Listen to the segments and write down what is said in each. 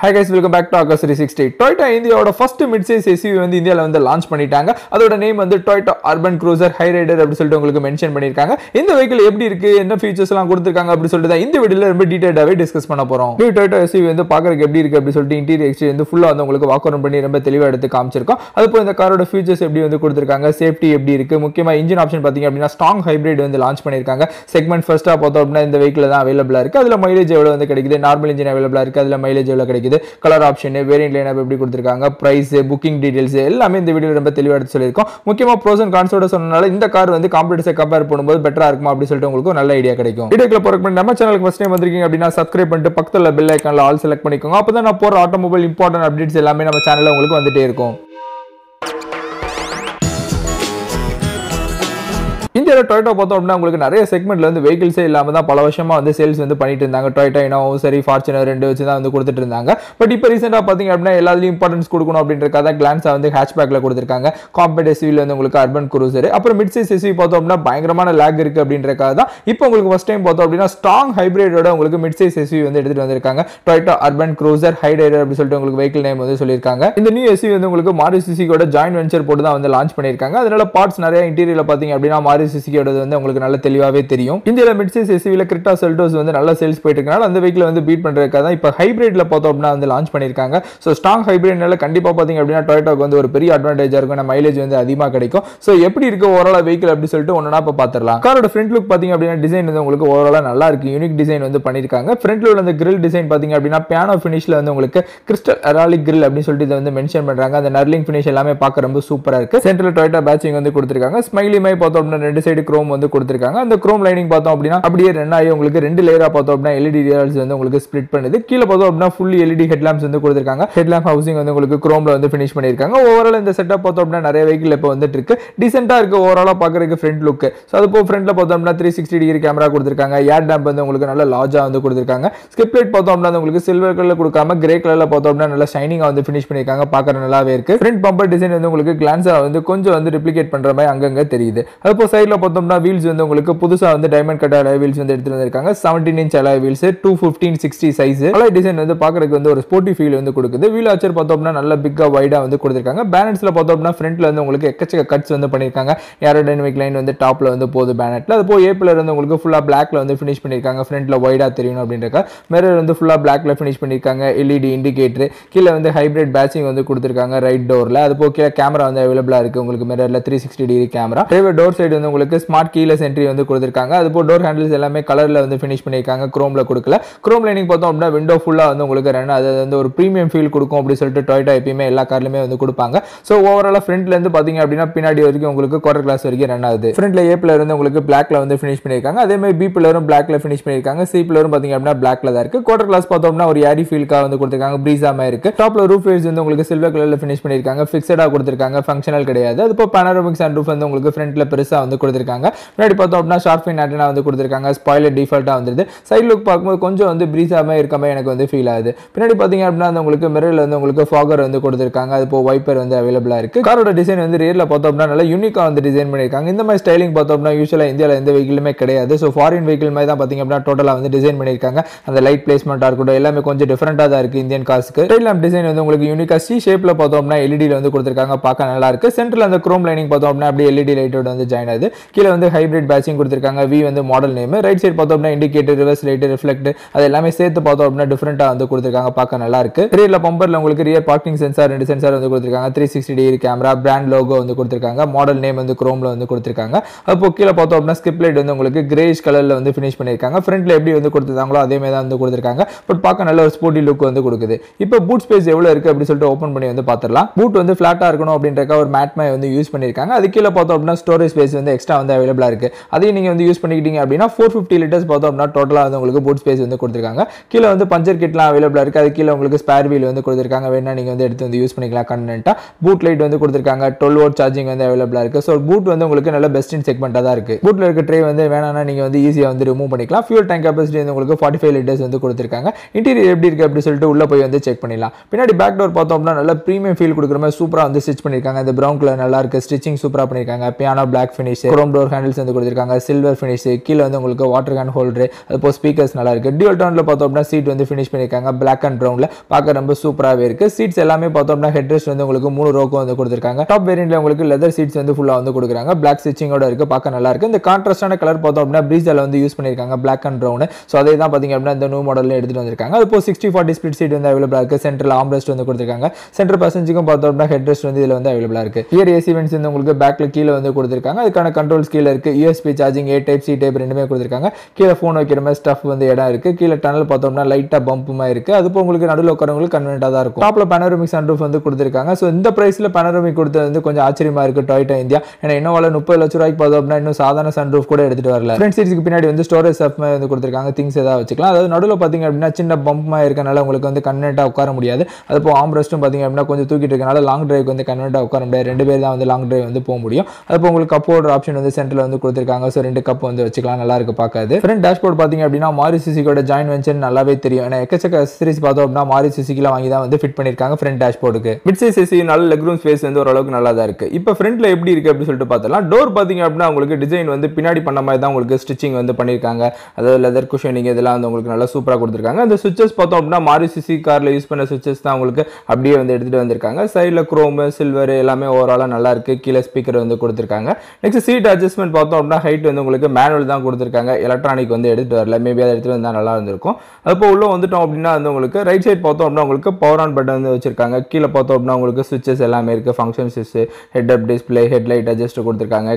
Hi guys, welcome back to Akash 360. Toyota India's first mid-size SUV in India launched. Its name is Toyota Urban Cruiser Hyryder. You mentioned this vehicle, what features are available, we will discuss this video in this video. Toyota SUV is interior exterior full the car features safety engine option strong hybrid launch segment first vehicle available mileage normal engine available mileage color option, variant lineup, price, booking details, all in the video. Mukhyama pros and cons in the car competitor compare better idea. Channel first time subscribe and bell icon all select automobile important updates channel. Toyota is a segment of vehicles that are sales in the Toyota, Fortuner, and Toyota. But now, recently, all the importance glance on the hatchback, compact SUV, urban cruiser. Then, mid-size SUV, lag. First time, strong hybrid mid-size SUV. Toyota Urban Cruiser Hyryder vehicle name. This new SUV is joint venture launch. Parts interior. You will know about the India mid-size SUV Creta Seltos sales and the vehicle beat hybrid launch. So strong hybrid Toyota advantage mileage. So overall vehicle car front look design overall unique design front load and the grill design piano finish crystal aralic grill mention the knurling finish super central Toyota batching smiley side chrome and the chrome lining LED split fully LED headlamps headlamp housing chrome finish overall the setup vehicle decent overall front look so front 360 degree camera yaw damp large skip plate silver color grey color shining finish front bumper design glance replicate. Side wheels diamond cut alloy wheels 17-inch alloy wheels 215/60 size. Alloy design is sporty feel wheel archer big wide balance front cuts aerodynamic line on the top banner full black finish front wide mirror full black finish LED indicator hybrid batching right door camera available mirror 360 degree camera. Door side smart keyless entry door handles color finish chrome chrome lining window full premium feel Toyota. So overall front quarter glass front A black finish B black finish C black quarter glass feel Breeze top roof is silver color finish fixed functional panoramic sunroof front பெருசா முன்னாடி பார்த்தோம்னா short fine antenna spoiler டிஃபால்ட்டா side look பாக்கும்போது கொஞ்சம் பிரீஸா இருக்க மாதிரி எனக்கு feel ஆகுது. பின்னாடி பாத்தீங்க அப்படினா உங்களுக்கு மிரர்ல ஃபாகர் கொடுத்திருக்காங்க. அது போ வைப்பர் அவேலபிளா இருக்கு. காரோட டிசைன் ரியர்ல பார்த்தோம்னா நல்ல யூனிக்கா டிசைன் பண்ணிருக்காங்க. இந்த மாதிரி ஸ்டைலிங் பார்த்தோம்னா யூசுவலா இந்தியால எந்த வெஹிக்கிளுமே கிடையாது. சோ ஃபாரின் வெஹிக்கிள் மாதிரி தான் பாத்தீங்க அப்படினா டோட்டலா டிசைன் பண்ணிருக்காங்க. அந்த லைட் பிளேஸ்மென்ட்டா இருக்கட்டும் எல்லாமே கொஞ்சம் டிஃபரண்டா தான் இருக்கு இந்தியன் கார்ஸ்க்கு. டைல் லாம்ப் டிசைன் உங்களுக்கு யூனிக்கா சி ஷேப்ல பார்த்தோம்னா எல்இடில கொடுத்திருக்காங்க. பார்க்க நல்லா இருக்கு. சென்டர்ல அந்த குரோம் லைனிங் பார்த்தோம்னா அப்படியே எல்இடி லைட்டோட join ஆது. கீழ hybrid batching கொடுத்திருக்காங்க. V model name. Right side பார்த்தோம்னா indicator, reverse light, reflect அது எல்லாமே சேர்த்து பார்த்தோம்னா different-ஆ கொடுத்திருக்காங்க. பார்க்க நல்லா இருக்கு. rear-ல bumper-ல உங்களுக்கு rear parking sensor, ரெண்டு sensor கொடுத்திருக்காங்க. 360 degree camera, brand logo கொடுத்திருக்காங்க. model name chrome-ல கொடுத்திருக்காங்க. அப்போ கீழ பார்த்தோம்னா skip light உங்களுக்கு grayish color-ல finish பண்ணிருக்காங்க. front-ல எப்படி கொடுத்திருந்தாங்களோ அதே மாதிரி தான் கொடுத்திருக்காங்க. பட் பார்க்க நல்ல ஒரு sporty look கொடுக்குது. இப்போ boot space எவ்வளவு இருக்கு அப்படி சொல்லிட்டு open பண்ணி பார்த்தறலாம். boot flat-ஆ இருக்கணும் அப்படின்றக்க ஒரு mat மை யூஸ் பண்ணிருக்காங்க. அது கீழ பார்த்தோம்னா storage space extra available இருக்கு. அதையும் நீங்க யூஸ் பண்ணிக்கிட்டீங்க அப்படினா 450 liters பார்த்தோம்னா டோட்டலா உங்களுக்கு boot space கொடுத்திருக்காங்க. கீழ பஞ்சர் கிட்லாம் available இருக்கு. அது கீழ உங்களுக்கு spare wheel கொடுத்திருக்காங்க. வேணா நீங்க எடுத்து யூஸ் பண்ணிக்கலாம் கன்வீனியன்ட்டா. boot light கொடுத்திருக்காங்க. 12 watt charging available இருக்கு. சோ boot உங்களுக்கு நல்ல best in segment-ஆ தான் இருக்கு. bootல இருக்க tray வேணானா நீங்க ஈஸியா remove பண்ணிக்கலாம். fuel tank capacity உங்களுக்கு 45 liters கொடுத்திருக்காங்க. interior எப்படி இருக்கு அப்படி சொல்லிட்டு உள்ள போய் செக் பண்ணிடலாம். பின்னாடி back door பார்த்தோம்னா நல்ல premium feel கொடுக்கிற மாதிரி சூப்பரா stitch பண்ணிருக்காங்க. இந்த brown color நல்லா இருக்கு. stitching சூப்பரா பண்ணிருக்காங்க. piano black finish chrome chrome door handles and silver finish, water can holder, speakers dual tone seat finish black and brown super seats headrest top variant leather seats black stitching the contrast color Breeze use black and brown so that's the new model 60/40 split seat available central armrest central passenger headrest here AC vents back control skill USB charging A type C type phone stuff tunnel light bump top panoramic sunroof so in the price panoramic Toyota India and innovala 30 lakh rupaiyku paatha innum sadhana sunroof kuda edutittu varala front seats ku pinadi storage stuff things edha vechikalam adha nadula pathinga appadina chinna bump ma irukanaala ungalku convenient ah ukkara mudiyadhu adhu armrest pathinga appadina konja thookittu irukanaala long drive ku convenient ah ukkara mudiyadhu rendu per dhaan long drive po mudiyum adhu ungalku cup holder option center la kuduthirukanga so rendu cup vechikalam nalla irukku paakadhu front dashboard pathinga appadina Maruti Suzuki oda joint venture nallave theriyum ana ekachaka series paatha appadina Maruti Suzuki la vaangi dhaan fit pannirukanga front dashboard ku mid size SUV nalla leg room space rendu oralukku nalla da irukku ipo front la எப்படி இருக்கு அப்படி சொல்லிட்டு பார்த்தலாம் door பாத்தீங்க அப்படினா உங்களுக்கு design பின்னாடி பண்ண மாதிரி தான் உங்களுக்கு ஸ்டிச்சிங் பண்ணிருக்காங்க அதாவது லெதர் குஷனிங் இதெல்லாம் உங்களுக்கு நல்லா சூப்பரா கொடுத்திருக்காங்க அந்த ஸ்விட்சஸ் பார்த்தோம் அப்படினா மாருசிசி கார்ல யூஸ் பண்ண ஸ்விட்சஸ் தான் உங்களுக்கு அப்படியே எடுத்துட்டு வந்திருக்காங்க சைடுல குரோம் சில்வர் எல்லாமே ஓவராலா நல்லா இருக்கு கீழ ஸ்பீக்கர் கொடுத்திருக்காங்க நெக்ஸ்ட் சீட் அட்ஜஸ்ட்மென்ட் பார்த்தோம் அப்படினா ஹைட் உங்களுக்கு மேனுவல் தான் கொடுத்திருக்காங்க எலக்ட்ரானிக் எடுத்துட்டு வரல மேபி அதை எடுத்துட்டு வந்தா நல்லா இருந்திருக்கும் அப்போ உள்ள வந்துட்டோம் அப்படினா உங்களுக்கு ரைட் சைடு பார்த்தோம் அப்படினா உங்களுக்கு பவர் ஆன் பட்டன் வச்சிருக்காங்க கீழ பார்த்தோம் அப்படினா உங்களுக்கு ஸ்விட்சஸ் எல்லாமே இருக்கு ஃபங்க்ஷன் ஸ்விட்ச் head up display headlight adjust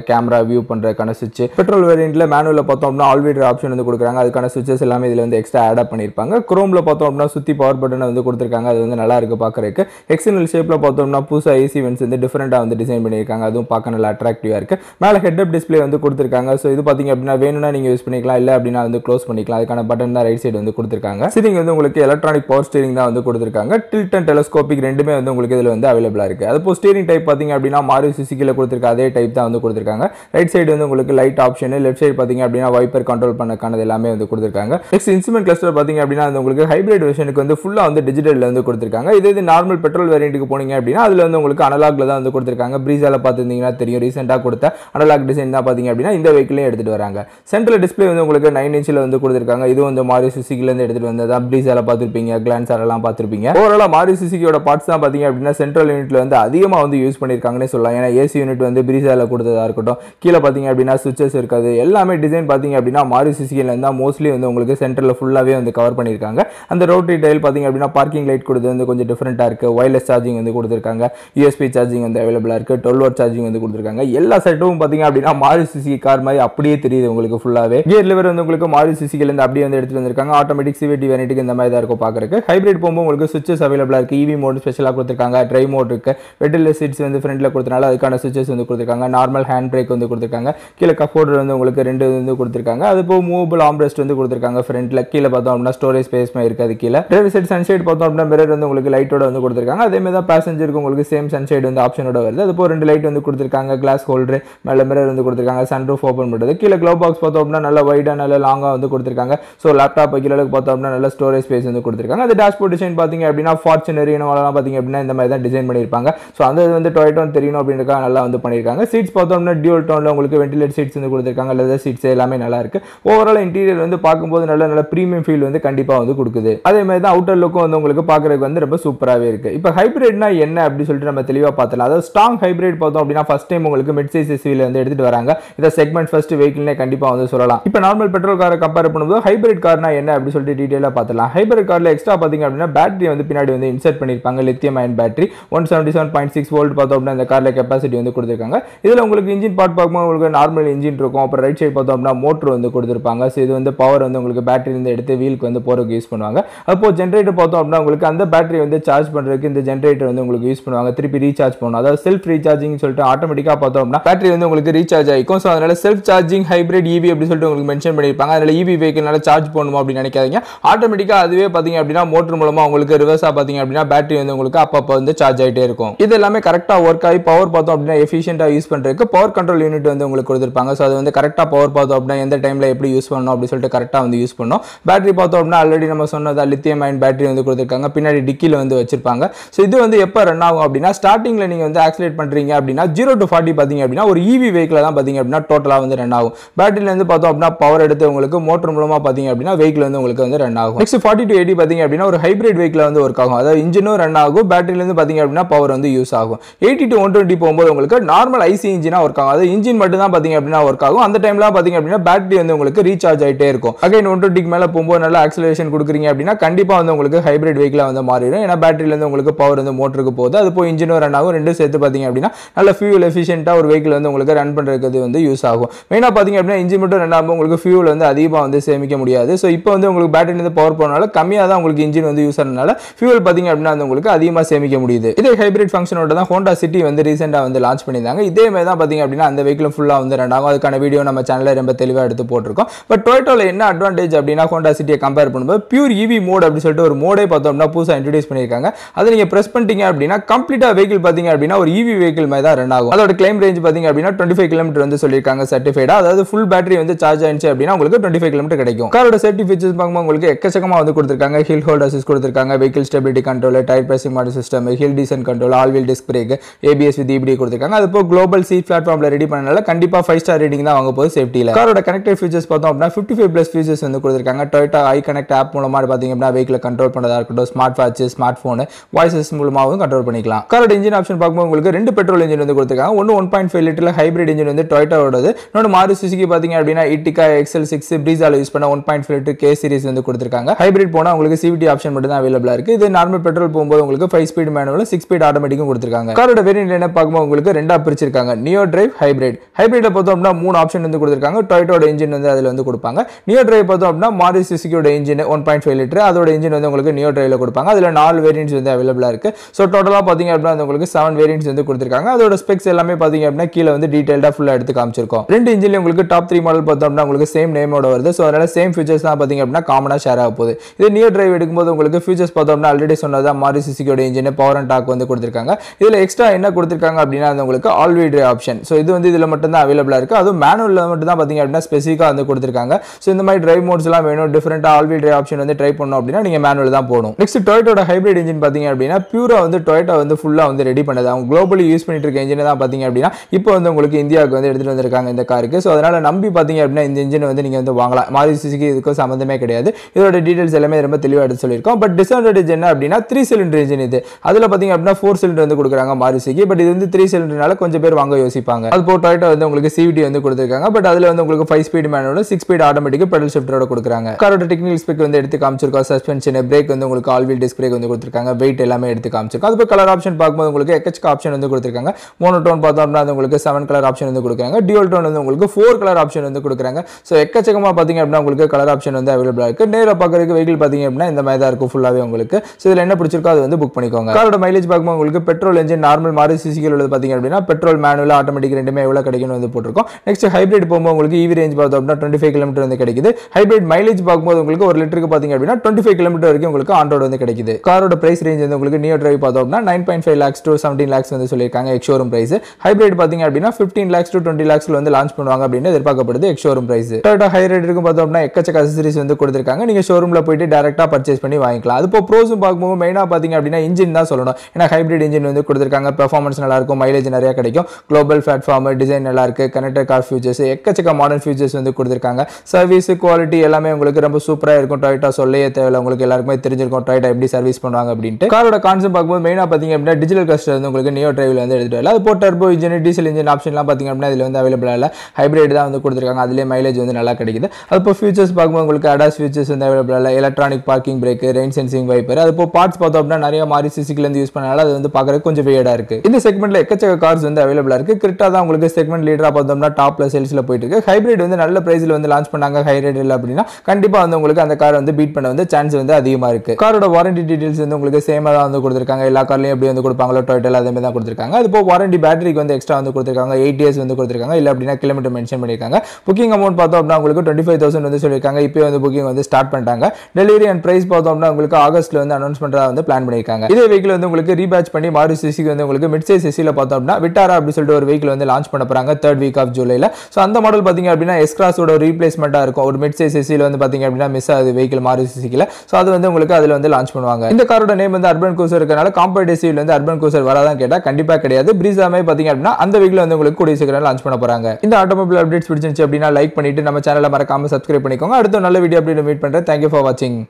camera view பண்றதுக்கான switch petrol variantல manualல பார்த்தோம்னா all wheel drive option கொடுத்திருக்காங்க அதுக்கான switches எல்லாமே இதுல extra add பண்ணிருப்பாங்க chromeல பார்த்தோம்னா சுத்தி power button கொடுத்திருக்காங்க அது நல்லா இருக்கு பார்க்கறதுக்கு hexagonal shapeல பார்த்தோம்னா புதுசா AC vents different ஆ டிசைன் பண்ணிருக்காங்க அதுவும் பார்க்க நல்லா attractive-ஆ இருக்கு மேல head up display கொடுத்திருக்காங்க சோ இது பாத்தீங்க அப்படினா வேணும்னா நீங்க யூஸ் பண்ணிக்கலாம் இல்ல அப்படினா க்ளோஸ் பண்ணிக்கலாம் அதுக்கான பட்டன் தான் ரைட் சைடு கொடுத்திருக்காங்க sitting உங்களுக்கு electronic power steering தான் கொடுத்திருக்காங்க tilt and telescopic ரெண்டுமே உங்களுக்கு இதுல available-ஆ இருக்கு அதுபோ steering type பாத்தீங்க அப்படினா Maruti Suzuki-ல அதே டைப் தான் கொடுத்திருக்காங்க ரைட் சைடு உங்களுக்கு லைட் ஆப்ஷன் லெஃப்ட் சைடு பாத்தீங்க அப்படினா வைப்பர் கண்ட்ரோல் பண்ணக்கானது எல்லாமே கொடுத்திருக்காங்க நெக்ஸ்ட் இன்ஸ்ட்ருமென்ட் கிளஸ்டர் பாத்தீங்க அப்படினா உங்களுக்கு ஹைபிரிட் வெர்ஷனுக்கு ஃபுல்லா டிஜிட்டல்ல கொடுத்திருக்காங்க இதே நார்மல் பெட்ரோல் வேரியன்ட்க்கு போனீங்க அப்படினா அதுல உங்களுக்கு அனலாக்ல தான் கொடுத்திருக்காங்க பிரீஸால பாத்தீங்கன்னா தெரியும் ரீசன்ட்டா கொடுத்த அனலாக் டிசைன் தான் பாத்தீங்க அப்படினா இந்த வெஹிக்கிளையும் எடுத்துட்டு வராங்க சென்ட்ரல் டிஸ்ப்ளே உங்களுக்கு 9 இன்ச்ல கொடுத்திருக்காங்க இது Maruti Suzuki-ல இருந்து எடுத்துட்டு வந்ததா பிரீஸால பாத்துப்பீங்க கிளான்ஸால எல்லாம் பாத்துப்பீங்க ஓவராலா Maruti Suzuki-யோட பார்ட்ஸ் தான் பாத்தீங்க அப்படினா சென்ட்ரல் யூனிட்ல அதிகமா யூஸ் பண்ணிருக்காங்கனே சொல்லலாம் ஏனா ஏசி யூனிட் பிரீஸால கொடுத்ததா இருக்கட்டும் கீழ பாத்தீங்க அப்படினா ஸ்விட்சஸ் இருக்காது எல்லாமே டிசைன் பாத்தீங்க அப்படினா Maruti Suzuki-ல இருந்தா மோஸ்ட்லி உங்களுக்கு சென்டர்ல ஃபுல்லாவே கவர் பண்ணிருக்காங்க அந்த ரோட்டரி டயல் பாத்தீங்க அப்படினா parking light கொடுத்தது கொஞ்சம் டிஃபரண்டா இருக்கு வயர்லெஸ் சார்ஜிங் கொடுத்திருக்காங்க USB சார்ஜிங் அவைலபிளா இருக்கு 12 வாட் சார்ஜிங் கொடுத்திருக்காங்க எல்லா செட்டவும் பாத்தீங்க அப்படினா Maruti Suzuki கார் மாதிரி அப்படியே தெரியுது உங்களுக்கு ஃபுல்லாவே கியர் லெவர் உங்களுக்கு Maruti Suzuki-ல இருந்து அப்படியே எடுத்து வந்திருக்காங்க ஆட்டோமேட்டிக் CVT வேரியன்ட்க்கு இந்த மாதிரி தான் இருக்கும் பாக்குறதுக்கு ஹைபிரிட் போம்போது உங்களுக்கு ஸ்விட்சஸ் அவைலபிளா இருக்கு EV மோட் ஸ்பெஷலா கொடுத்திருக்காங்க ட்ரைவ் மோட் இருக்கு வெட்டல் சீட்ஸ் ஃப்ரண்ட்ல கொடுத்தனால அதுக்கான ஸ்விட்சஸ் கொடுத்திருக்காங்க நார்மல் ஹேண்ட் பிரேக் கொடுத்திருக்காங்க கீழ கப் ஹோல்டர் உங்களுக்கு ரெண்டு கொடுத்திருக்காங்க அதுபோ மூவபிள் ஆர்ம்ரெஸ்ட் கொடுத்திருக்காங்க ஃப்ரண்ட்ல கீழ பார்த்தோம் அப்படினா ஸ்டோரேஜ் ஸ்பேஸ் மாதிரி இருக்கு அது கீழ டிரைவர் சைடு சன்ஷைட் பார்த்தோம் அப்படினா மிரர் உங்களுக்கு லைட்டோட கொடுத்திருக்காங்க அதே மாதிரி தான் பாசஞ்சருக்கு உங்களுக்கு சேம் சன்ஷைட் ஆப்ஷனோட வருது அதுபோ ரெண்டு லைட் கொடுத்திருக்காங்க கிளாஸ் ஹோல்டர் மேல மிரர் கொடுத்திருக்காங்க சன்ரூஃப் ஓபன் பண்றது கீழ glove box பார்த்தோம் அப்படினா நல்ல வைடா நல்ல லாங்கா கொடுத்திருக்காங்க சோ லேப்டாப் வைக்கிற அளவுக்கு பார்த்தோம் அப்படினா நல்ல ஸ்டோரேஜ் ஸ்பேஸ் கொடுத்திருக்காங்க அந்த டேஷ்போர்ட் டிசைன் பாத்தீங்க அப்படினா Fortuner என்னவெல்லாம் பாத்தீங்க அப்படினா இந்த மாதிரி தான் டிசைன் பண்ணிருப்பாங்க சோ அந்த Toyota தெரியும் அப்படிங்கறதுக்காக நல்லா பண்ணிருக்காங்க சீட்ஸ் பார்த்தோம்னா டியூல் டோன்ல உங்களுக்கு வென்டிலேட் சீட்ஸ் கொடுத்திருக்காங்க லெதர் சீட்ஸ் எல்லாமே நல்லா இருக்கு ஓவரால் இன்டீரியர் பாக்கும்போது நல்ல நல்ல பிரீமியம் ஃபீல் கண்டிப்பா கொடுக்குது அதே மாதிரி தான் அவுட்டர் லுக்கும் உங்களுக்கு பாக்குறதுக்கு ரொம்ப சூப்பராவே இருக்கு இப்போ ஹைபிரிட்னா என்ன அப்படி சொல்லிட்டு நம்ம தெளிவா பார்த்தலாம் அதாவது ஸ்ட்ராங் ஹைபிரிட் பார்த்தோம் அப்படினா ஃபர்ஸ்ட் டைம் உங்களுக்கு மிட் சைஸ் SUV-ல எடுத்துட்டு வராங்க இத செக்மெண்ட் ஃபர்ஸ்ட் வெஹிக்கிள்னே கண்டிப்பா சொல்லலாம் இப்போ நார்மல் பெட்ரோல் காரை கம்பேர் பண்ணும்போது ஹைபிரிட் கார்னா என்ன அப்படி சொல்லிட்டு டீடைலா பார்த்தலாம் ஹைபிரிட் கார்ல எக்ஸ்ட்ரா பாத்தீங்க அப்படினா பேட்டரி பின்னாடி இன்சர்ட் பண்ணிருப்பாங்க லித்தியம் அயன் பேட்டரி 177.6 வோல்ட் பார்த்தோம் அப்படினா இந்த கார்ல கெபாசிட்டி கொடுத்திருக்காங்க இதுல உங்களுக்கு இன்ஜின் பார்ட் பாக்கும்போது உங்களுக்கு நார்மல் இன்ஜின் இருக்கும் அப்புறம் ரைட் சைடு பார்த்தோம் அப்படினா மோட்டார் கொடுத்திருப்பாங்க சோ இது பவர் உங்களுக்கு பேட்டரியில இருந்து எடுத்து வீலுக்கு போறதுக்கு யூஸ் பண்ணுவாங்க அப்போ ஜெனரேட்டர் பார்த்தோம் அப்படினா உங்களுக்கு அந்த பேட்டரி சார்ஜ் பண்றதுக்கு இந்த ஜெனரேட்டர் உங்களுக்கு யூஸ் பண்ணுவாங்க திருப்பி ரீசார்ஜ் பண்ணனும் அதாவது செல்ஃப் ரீசார்ஜிங் சொல்லிட்டு ஆட்டோமேட்டிக்கா பார்த்தோம் அப்படினா பேட்டரி உங்களுக்கு ரீசார்ஜ் ஆயிக்கும் சோ அதனால செல்ஃப் சார்ஜிங் ஹைபிரிட் EV அப்படி சொல்லிட்டு உங்களுக்கு மென்ஷன் பண்ணிருப்பாங்க அதனால EV வெஹிக்கிள்னால சார்ஜ் பண்ணனும் அப்படி நினைக்காதீங்க ஆட்டோமேட்டிக்கா அதுவே பாத்தீங்க அப்படினா மோட்டார் மூலமா உங்களுக்கு ரிவர்ஸா பாத்தீங்க அப்படினா பேட்டரி உங்களுக்கு அப்பப்ப சார்ஜ் ஆயிட்டே இருக்கும் இது எல்லாமே கரெக்ட்டா வர்க் ஆகி பவர் பார்த்தோம் அப்படினா எஃபிஷியன்ட்டா யூஸ் பண்றதுக்கு பவர் கண்ட்ரோல் யூனிட் உங்களுக்கு கொடுத்திருப்பாங்க சோ அது கரெக்ட்டா பவர் பார்த்தோம் அப்படினா எந்த டைம்ல எப்படி யூஸ் பண்ணனும் அப்படி சொல்லிட்டு கரெக்ட்டா யூஸ் பண்ணனும் பேட்டரி பார்த்தோம் அப்படினா ஆல்ரெடி நம்ம சொன்னதா லித்தியம் அயன் பேட்டரி கொடுத்திருக்காங்க பின்னாடி டிக்கில வச்சிருப்பாங்க சோ இது எப்ப ரன் ஆகும் அப்படினா ஸ்டார்டிங்ல நீங்க ஆக்ஸலரேட் பண்றீங்க அப்படினா 0 to 40 பாத்தீங்க அப்படினா ஒரு EV வெஹிக்கிளா தான் பாத்தீங்க அப்படினா டோட்டலா வந்து ரன் ஆகும். பேட்டரியில இருந்து பார்த்தோம் அப்படினா பவர் எடுத்து உங்களுக்கு மோட்டார் மூலமா பாத்தீங்க அப்படினா வெஹிக்கிள் வந்து உங்களுக்கு வந்து ரன் ஆகும். நெக்ஸ்ட் 4080 பாத்தீங்க அப்படினா ஒரு ஹைபிரிட் வெஹிக்கிள் வந்து வர்க் ஆகும். அதாவது இன்ஜினும் ரன் ஆகும், பேட்டரியில இருந்து பாத்தீங்க அப்படினா பவர் வந்து யூஸ் ஆகும். 80 to 120 போகும்போது உங்களுக்கு நார்மல் ஐசி இன்ஜினா வர்க் ஆகும். அதாவது இன்ஜின் மட்டும் தான் பாத்தீங்க அப்படினா வர்க் ஆகும். அந்த டைம்ல பாத்தீங்க அப்படினா பேட்டரி வந்து உங்களுக்கு ரீசார்ஜ் ஆயிட்டே இருக்கும். அகைன் 120க்கு மேல போகும்போது நல்ல ஆக்ஸலரேஷன் கொடுக்குறீங்க அப்படினா கண்டிப்பா வந்து உங்களுக்கு ஹைபிரிட் வெஹிக்கிளா வந்து மாறிடும். ஏனா பேட்டரியில இருந்து உங்களுக்கு பவர் வந்து மோட்டருக்கு போகுது, அது போய் இன்ஜினும் ரன் ஆகும். ரெண்டும் சேர்த்து பாத்தீங்க அப்படினா நல்ல ஃபியூல் எஃபிஷியன்ட்டா ஒரு வெஹிக்கிள் வந்து உங்களுக்கு ரன் பண்றதுக்கு வந்து யூஸ் ஆகும். மெயினா பாத்தீங்க அப்படினா இன்ஜின் மட்டும் ரன் ஆகும், உங்களுக்கு ஃபியூல் வந்து அதிகமா வந்து சேமிக்க முடியாது. சோ இப்போ வந்து உங்களுக்கு பேட்டரியில இருந்து பவர் போனால கம்மியா தான் உங்களுக்கு இன்ஜின் வந்து யூஸ் ஆனனால ஃபியூல் பாத்தீங்க அப்படினா அது உங்களுக்கு அதிகமா சேமிக்க முடியுது. இதே ஹைபிரிட் ஃபங்க்ஷனோட தான் ஹோண்டா சிட்டி வந்து ரீசன்ட்டா வந்து லான்ச் பண்ணிருந்தாங்க. இதே மாதிரி தான் பாத்தீங்க அப்படினா அந்த வெஹிக்கிள் ஃபுல்லா வந்து ரன் ஆகும். அதுக்கான வீடியோ நம்ம சேனல்ல ரொம்ப தெளிவா எடுத்து போட்டுருக்கோம். பட் டொயோட்டால என்ன அட்வான்டேஜ் அப்படினா ஹோண்டா சிட்டியை கம்பேர் பண்ணும்போது பியூர் ஈவி மோட் அப்படி சொல்லிட்டு ஒரு மோடே பார்த்தோம் அப்படினா புதுசா இன்ட்ரோடியூஸ் பண்ணிருக்காங்க. அதை நீங்க பிரஸ் பண்ணிட்டீங்க அப்படினா கம்ப்ளீட்டா வெஹிக்கிள் பாத்தீங்க அப்படினா ஒரு ஈவி வெஹிக்கிள் மாதிரி தான் ரன் ஆகும். அதோட கிளைம் ரேஞ்ச் பாத்தீங்க அப்படினா 25 km வந்து சொல்லிருக்காங்க சர்டிஃபைடா. அதாவது ஃபுல் பேட்டரி வந்து சார்ஜ் ஆயிடுச்சு அப்படினா உங்களுக்கு 25 km கிடைக்கும். காரோட சேஃப்டி ஃபீச்சர்ஸ் பாக்கும்போது உங்களுக்கு எக்கச்சக்கமா வந்து கொடுத்திருக்காங்க. ஹில் ஹோல்ட் அசிஸ்ட் கொடுத்திருக்காங்க, vehicle stability control, tyre pressure monitor system, hill descent control, all wheel disc brake, ABS with EBD கொடுத்திருக்காங்க. அது போ குளோபல் சீட் பிளாட்ஃபார்ம்ல ரெடி பண்ணனால கண்டிப்பா 5-star ரேட்டிங் தான் வாங்க போகுது சேஃப்டில. காரோட கனெக்டட் ஃபீச்சர்ஸ் பார்த்தோம் அப்படினா 55+ ஃபீச்சர்ஸ் வந்து கொடுத்திருக்காங்க. Toyota iConnect ஆப் மூலமா பாத்தீங்க அப்படினா வெஹிக்கிளை கண்ட்ரோல் பண்றதா இருக்கட்டும், smart watch, smart phone, voices மூலமாவும் கண்ட்ரோல் பண்ணிக்கலாம். காரோட இன்ஜின் ஆப்ஷன் பார்க்கும்போது உங்களுக்கு ரெண்டு பெட்ரோல் இன்ஜின் வந்து கொடுத்திருக்காங்க. ஒன்னு 1.5 லிட்டர்ல ஹைபிரிட் இன்ஜின் வந்து டொயோட்டாவோடது, இன்னொரு மாருதி சுசுகி பாத்தீங்க அப்படினா Ertiga, XL6, Breezeல யூஸ் பண்ண 1.5 லிட்டர் K சீரிஸ் வந்து கொடுத்திருக்காங்க. ஹைபிரிட் போனா உங்களுக்கு CVT ஆப்ஷன் மட்டும் தான் அவைலபிளா இருக்கு. இது நார்மல் பெட்ரோல் போகும்போது உங்களுக்கு 5-speed மேனுவல், 6-speed ஆட்டோமேட்டிக்கும் கொடுத்திருக்காங்க. காரோட வேரியன்ட் என்ன பார்க்கும்போது உங்களுக்கு ரெண்டா பிரிச்சிருக்காங்க, Neo Drive, ஹைபிரிட். ஹைபிரிட்ல பார்த்தோம் அப்படினா 3 ஆப்ஷன் வந்து கொடுத்திருக்காங்க. டொயோட்டாவோட இன்ஜின் வந்து அதுல வந்து கொடுப்பாங்க. Neo Drive பார்த்தோம் அப்படினா மாருதி சுசுகியோட இன்ஜின் 1.5 லிட்டர் அதோட இன்ஜின் வந்து உங்களுக்கு Neo Driveல கொடுப்பாங்க. அதுல 4 வேரியன்ட்ஸ் வந்து அவைலபிளா இருக்கு. சோ டோட்டலா பாத்தீங்க அப்படினா உங்களுக்கு 7 வேரியன்ட்ஸ் வந்து கொடுத்திருக்காங்க. அதோட ஸ்பெக்ஸ் எல்லாமே பாத்தீங்க அப்படினா கீழ வந்து டீடைல்டா ஃபுல்லா எடுத்து காமிச்சிருக்கோம். ரெண்டு இன்ஜின்ல உங்களுக்கு டாப் 3 மாடல் பார்த்தோம்னா உங்களுக்கு சேம் நேமோட வருது. சோ அதனால சேம் ஃபீச்சர்ஸ் தான் பாத்தீங்க அப்படினா காமனா ஷேர் ஆக போகுது. இது Neo Drive எடுக்கும்போது உங்களுக்கு ஃபீச்சர்ஸ் பார்த்தோம்னா ஆல்ரெடி சொன்னதா மாருதி சுசுகியோட இன்ஜின், பவர் அண்ட் டார்க் வந்து கொடுத்திருக்காங்க. இதுல எக்ஸ்ட்ரா என்ன கொடுத்திருக்காங்க அப்படினா உங்களுக்கு all wheel drive option. So இது வந்து இதுல மட்டும் தான் அவைலபிளா இருக்கு. அது மேனுவல்ல மட்டும் தான் பாத்தீங்க அப்படினா ஸ்பெசிஃபிக்கா வந்து கொடுத்திருக்காங்க. சோ இந்த மாதிரி டிரைவ் மோட்ஸ் எல்லாம் வேணும், டிஃபரண்டா ஆல் வீல் டிரைவ் ஆப்ஷன் வந்து ட்ரை பண்ணனும் அப்படினா நீங்க மேனுவல் தான் போணும். நெக்ஸ்ட் டொயோட்டாவோட ஹைபிரிட் இன்ஜின் பாத்தீங்க அப்படினா பியூரா வந்து டொயோட்டா வந்து ஃபுல்லா வந்து ரெடி பண்ணது. அவங்க குளோபலி யூஸ் பண்ணிட்டு இருக்க இன்ஜினை தான் பாத்தீங்க அப்படினா இப்போ வந்து உங்களுக்கு இந்தியாவுக்கு வந்து எடுத்துட்டு வந்திருக்காங்க இந்த காருக்கு. சோ அதனால நம்பி பாத்தீங்க அப்படினா இந்த இன்ஜினை வந்து நீங்க வந்து வாங்கலாம். மாருதி சுசுகி இதுக்கு சம்பந்தமே கிடையாது. இதோட டீடைல்ஸ் எல்லாமே ரொம்ப தெளிவா எடுத்து சொல்லிருக்கோம். பட் டிஸ்அட்வான்டேஜ் என்ன அப்படினா 3 சிலிண்டர் இன்ஜின் இது. அதுல பாத்தீங்க அப்படினா 4 சிலிண்டர் வந்து கொடுக்குறாங்க மாருதி சுசுகி. பட் இது வந்து 3 சிலிண்டர்னால கொஞ்சம் பேர் வாங்க யோசிப்பாங்க. அது போ டொயோட்டா வந்து உங்களுக்கு CVT வந்து கொடுத்திருக்காங்க. பட் அதுல வந்து உங்களுக்கு 5-speed manual, 6-speed automatic, paddle ஷிஃப்டரோட கொடுக்குறாங்க. காரோட டெக்னிக்கல் ஸ்பெக் வந்து எடுத்து காமிச்சிருக்கோம். சஸ்பென்ஷன், பிரேக் வந்து உங்களுக்கு ஆல் வீல் டிஸ்க் பிரேக் வந்து கொடுத்திருக்காங்க. வெயிட் எல்லாமே எடுத்து காமிச்சிருக்கோம். அதுக்கு கலர் ஆப்ஷன் பார்க்கும்போது உங்களுக்கு எக்கச்சக்க ஆப்ஷன் வந்து கொடுத்திருக்காங்க. மோனோடோன் பார்த்தோம் அப்படினா உங்களுக்கு 7 கலர் ஆப்ஷன் வந்து கொடுக்குறாங்க. டியூல் டோன் வந்து உங்களுக்கு 4 கலர் ஆப்ஷன் வந்து கொடுக்குறாங்க. சோ எக்கச்சக்கமா பாத்தீங்க அப்படினா உங்களுக்கு கலர் ஆப்ஷன் வந்து அவைலபிளா இருக்கு. நேரா பார்க்கறதுக்கு வெஹிக்கிள் பாத்தீங்க அப்படினா இந்த மாதிரி தான் இருக்கும் ஃபுல்லாவே உங்களுக்கு. சோ இதுல என்ன பிடிச்சிருக்கோ அது வந்து புக் பண்ணிக்கோங்க. காரோட மைலேஜ் பார்க்கும்போது உங்களுக்கு பெட்ரோல் இன்ஜின் நார்மல் மாருதி சுசுகில உள்ளது பாத்தீங்க அப்படினா பெட்ரோல் மேனுவல் ஆட்டோமேட்டிக் ரெண்டுமே எவ்வளவு கிடைக்கும்னு வந்து போட்டுருக்கோம். நெக்ஸ்ட் ஹைபிரிட் போகும்போது உங்களுக்கு EV ரேஞ்ச் பார்த்தோம் அப்படினா 25 km வந்து கிடைக்குது. ஹைபிரிட் மைலேஜ் பார்க்கும்போது உங்களுக்கு 1 லிட்டருக்கு பாத்தீங்க அப்படினா 25 km வரைக்கும் உங்களுக்கு ஆன் ரோட் வந்து கிடைக்குது. காரோட பிரைஸ் ரேஞ்ச் வந்து உங்களுக்கு Neo Drive பார்த்தோம் அப்படினா 9.5 lakhs to 17 lakhs வந்து சொல்லிருக்காங்க எக்ஸ்ஷோரூம் பிரைஸ். ஹைபிரிட் பாத்தீங்க அப்படினா 15 lakhs to 20 lakhs ல வந்து லான்ச் பண்ணுவாங்க அப்படினு எதிர்பார்க்கப்படுது எக்ஸ்ஷோரூம் பிரைஸ். Toyota Hyryderக்கு பார்த்தோம் அப்படினா எக்கச்சக்க அக்சஸரீஸ் வந்து கொடுத்திருக்காங்க. நீங்க ஷோரூம்ல போயிட்டு டைரக்டா பர்சேஸ் பண்ணி வாங்கிக்கலாம். அதுப்போ ப்ரோஸ் பார்க்கும்போது மெயினா பாத்தீங்க அப்படினா இன்ஜின் தான் சொல்லணும். ஏனா ஹைபிரிட் இன்ஜின் வந்து கொடுத்திருக்காங்க. பெர்ஃபார்மன்ஸ் நல்லா இருக்கும், மைலேஜ் நிறைய கிடைக்கும், குளோபல் பிளாட்ஃபார்ம் டிசைன் நல்லா இருக்கு, கனெக்டட் கார் ஃபியூச்சர்ஸ், எக்கச்சக்க மாடர்ன் ஃபியூச்சர்ஸ் வந்து கொடுத்திருக்காங்க. சர்வீஸ் குவாலிட்டி எல்லாமே உங்களுக்கு ரொம்ப சூப்பரா இருக்கும். Toyota சொல்லையே தேவையில்லை, உங்களுக்கு எல்லாருக்குமே தெரிஞ்சிருக்கும் Toyota எப்படி சர்வீஸ் பண்ணுவாங்க அப்படினு. காரோட கான்செப்ட் பார்க்கும்போது மெயினா பாத்தீங்க அப்படினா டிஜிட்டல் கிளஸ்டர் வந்து உங்களுக்கு Neo Drive ல வந்து எடுத்துட்டு வரல. அது போ டர்போ இன்ஜின், டீசல் இன்ஜின் ஆப்ஷன்லாம் பாத்தீங்க அப்படினா இதுல வந்து அவேலபிளா இல்ல. ஹைபிரிட் தான் வந்து கொடுத்திருக்காங்க. அதுலயே மைலேஜ் வந்து நல்லா கிடைக்குது. அது போ ஃபியூச்சர்ஸ் பார்க்கும்போது உங்களுக்கு ADAS ஃபியூச்சர்ஸ் வந்து அவேலபிளா இல்ல. Electronic parking brake, rain sensing wiper, அது போ பார்ட்ஸ் பார்த்தோம் அப்படினா நிறைய மாரி சிசிக்ல இருந்து யூஸ் பண்ணனால அது வந்து பார்க்கறதுக்கு கொஞ்சம் வியர்டா இருக்கு. இந்த செக்மெண்ட்ல எக்கச்சக்க கார்ஸ் வந்து அவேலபிளா இருக்கு. கிரிட்டா தான் உங்களுக்கு செக்மெண்ட் லீடரா பார்த்தோம்னா டாப்ல சேல்ஸ்ல போயிட்டு இருக்கு. ஹைபிரிட் வந்து நல்ல பிரைஸ்ல வந்து லான்ச் பண்ணாங்க ஹைரைடர்ல அப்படினா கண்டிப்பா வந்து உங்களுக்கு அந்த கார் வந்து பீட் பண்ண வந்து சான்ஸ் வந்து அதிகமா இருக்கு. காரோட வாரண்டி டீடைல்ஸ் வந்து உங்களுக்கு சேமா தான் வந்து கொடுத்திருக்காங்க. எல்லா கார்லயும் எப்படி வந்து கொடுப்பாங்களோ டொயோட்டால அதே மாதிரி தான் கொடுத்திருக்காங்க. அது போ வாரண்டி பேட்டரிக்கு வந்து எக்ஸ்ட்ரா வந்து கொடுத்திருக்காங்க. 8 இயர்ஸ் வந்து கொடுத்திருக்காங்க. இல்ல அப்படினா கிலோமீட்டர் மென்ஷன் பண்ணிருக்காங்க. புக்கிங் அமௌண்ட் பார்த்தோம் அப்படினா உங்களுக்கு 25,000 வந்து சொல்லிருக்காங்க. இப்போ வந்து புக்கிங் வந்து ஸ்டார்ட் பண்ணிட்டாங்க. டெலிவரி அண்ட் பிரைஸ் பார்த்தோம் அப்படினா உங்களுக்கு ஆகஸ்ட்ல வந்து அனௌன்ஸ் பண்றதா வந்து பிளான் பண்ணிருக்காங்க. இதே வெஹிக்கிள் வந்து உங்களுக்கு ரீபேட்ச் பண்ணி மாருதி சுசுகி வந்து உங்களுக்கு மிட் சைஸ் எஸ்யூவில பார்த்தோம் அப்படினா விட்டாரா அப்படி சொல்லிட்டு ஒரு வெஹிக்கிள் வந்து லான்ச் பண்ண போறாங்க 3rd வீக் ஆஃப் ஜூலைல. சோ அந்த மாடல் பாத்தீங்க அப்படினா எஸ் கிராஸோட ரீப்ளேஸ்மென்ட்டா இருக்கும். ஒரு மிட் சைஸ் எஸ்யூவில வந்து பாத்தீங்க அப்படினா மிஸ் ஆகுது வெஹிக்கிள் மாருதி சுசுகில. சோ அது வந்து உங்களுக்கு அதுல வந்து லான்ச் பண்ணுவாங்க. இந்த காரோட நேம் வந்து Urban Cruiser இருக்கனால காம்பேட் எஸ்யூவில வந்து Urban Cruiser வராதான் கேட்டா கண்டிப்பா கிடையாது. Breeze ஆமே பாத்தீங்க அப்படினா அந்த வெஹிக்கிள் வந்து உங்களுக்கு கூடிய சீக்கிரம் லான்ச் பண்ண போறாங்க. இந்த ஆட்டோமொபைல் அப்டேட்ஸ் பிடிச்சிருந்துச்சு அப்படினா லைக் பண்ணிட்டு நம்ம சேனலை மறக்காம சப்ஸ்கிரைப் பண்ணிக்கோங்க. அடுத்த நல்ல வீடியோ அப்டேட் மீட் பண்றேன். Thank you for watching.